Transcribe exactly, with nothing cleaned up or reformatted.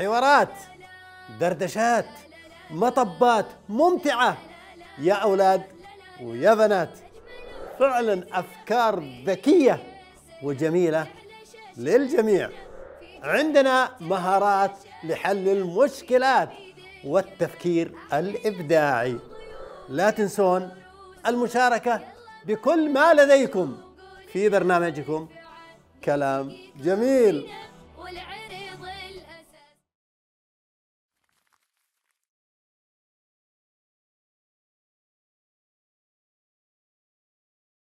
حوارات، دردشات، مطبات ممتعة يا أولاد ويا بنات. فعلا أفكار ذكية وجميلة للجميع. عندنا مهارات لحل المشكلات والتفكير الإبداعي. لا تنسون المشاركة بكل ما لديكم في برنامجكم كلام جميل.